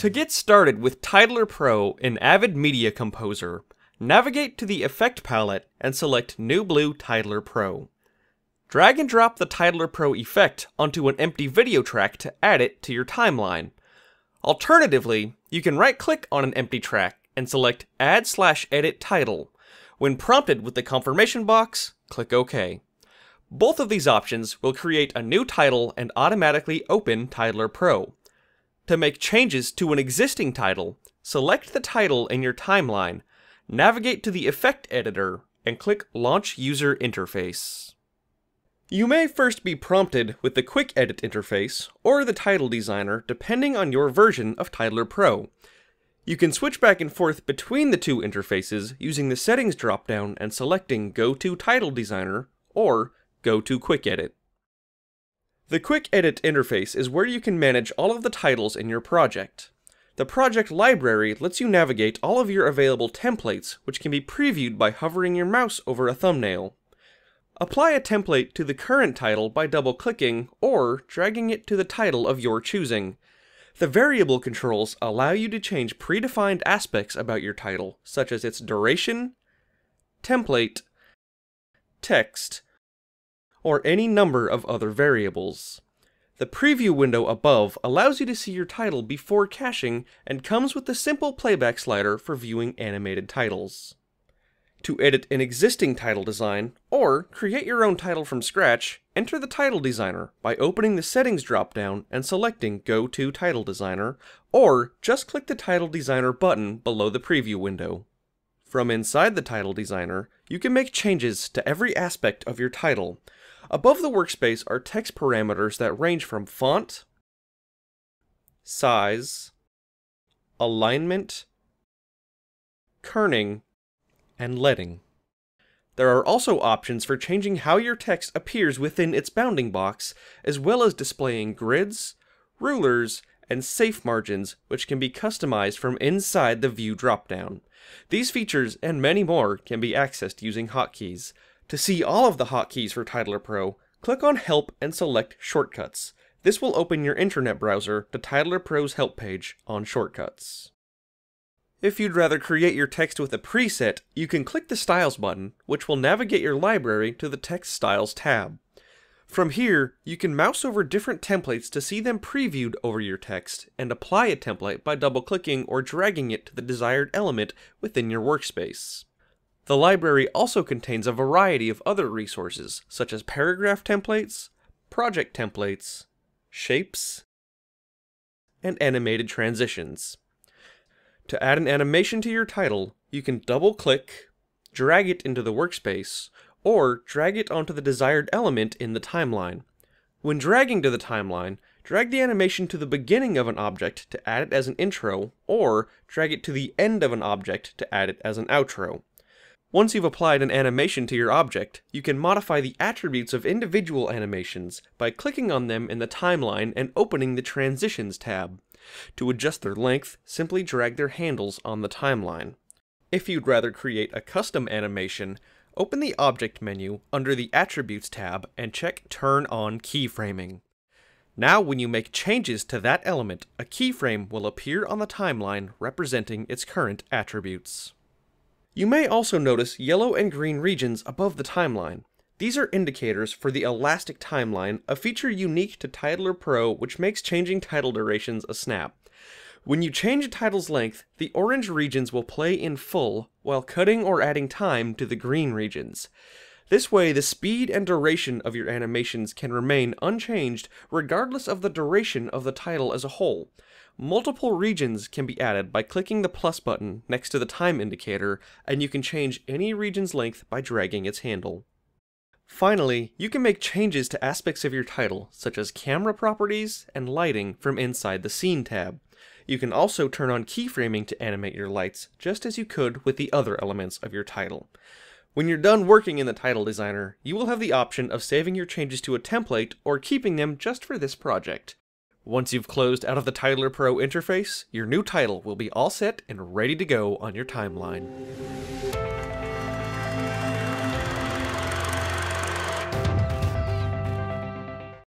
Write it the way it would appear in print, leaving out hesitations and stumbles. To get started with Titler Pro in Avid Media Composer, navigate to the Effect Palette and select NewBlue Titler Pro. Drag and drop the Titler Pro effect onto an empty video track to add it to your timeline. Alternatively, you can right-click on an empty track and select Add/Edit Title. When prompted with the confirmation box, click OK. Both of these options will create a new title and automatically open Titler Pro. To make changes to an existing title, select the title in your timeline, navigate to the Effect Editor, and click Launch User Interface. You may first be prompted with the Quick Edit Interface or the Title Designer depending on your version of Titler Pro. You can switch back and forth between the two interfaces using the Settings dropdown and selecting Go to Title Designer or Go to Quick Edit. The Quick Edit interface is where you can manage all of the titles in your project. The project library lets you navigate all of your available templates, which can be previewed by hovering your mouse over a thumbnail. Apply a template to the current title by double-clicking or dragging it to the title of your choosing. The variable controls allow you to change predefined aspects about your title, such as its duration, template, text, or any number of other variables. The preview window above allows you to see your title before caching and comes with the simple playback slider for viewing animated titles. To edit an existing title design, or create your own title from scratch, enter the Title Designer by opening the Settings dropdown and selecting Go to Title Designer, or just click the Title Designer button below the preview window. From inside the Title Designer, you can make changes to every aspect of your title. Above the workspace are text parameters that range from font, size, alignment, kerning, and leading. There are also options for changing how your text appears within its bounding box, as well as displaying grids, rulers, and safe margins, which can be customized from inside the View dropdown. These features and many more can be accessed using hotkeys. To see all of the hotkeys for Titler Pro, click on Help and select Shortcuts. This will open your internet browser to Titler Pro's help page on Shortcuts. If you'd rather create your text with a preset, you can click the Styles button, which will navigate your library to the Text Styles tab. From here, you can mouse over different templates to see them previewed over your text, and apply a template by double-clicking or dragging it to the desired element within your workspace. The library also contains a variety of other resources, such as paragraph templates, project templates, shapes, and animated transitions. To add an animation to your title, you can double-click, drag it into the workspace, or drag it onto the desired element in the timeline. When dragging to the timeline, drag the animation to the beginning of an object to add it as an intro, or drag it to the end of an object to add it as an outro. Once you've applied an animation to your object, you can modify the attributes of individual animations by clicking on them in the timeline and opening the Transitions tab. To adjust their length, simply drag their handles on the timeline. If you'd rather create a custom animation, open the Object menu under the Attributes tab and check Turn on Keyframing. Now when you make changes to that element, a keyframe will appear on the timeline representing its current attributes. You may also notice yellow and green regions above the timeline. These are indicators for the elastic timeline, a feature unique to Titler Pro which makes changing title durations a snap. When you change a title's length, the orange regions will play in full while cutting or adding time to the green regions. This way, the speed and duration of your animations can remain unchanged regardless of the duration of the title as a whole. Multiple regions can be added by clicking the plus button next to the time indicator, and you can change any region's length by dragging its handle. Finally, you can make changes to aspects of your title, such as camera properties and lighting from inside the Scene tab. You can also turn on keyframing to animate your lights, just as you could with the other elements of your title. When you're done working in the Title Designer, you will have the option of saving your changes to a template or keeping them just for this project. Once you've closed out of the Titler Pro interface, your new title will be all set and ready to go on your timeline.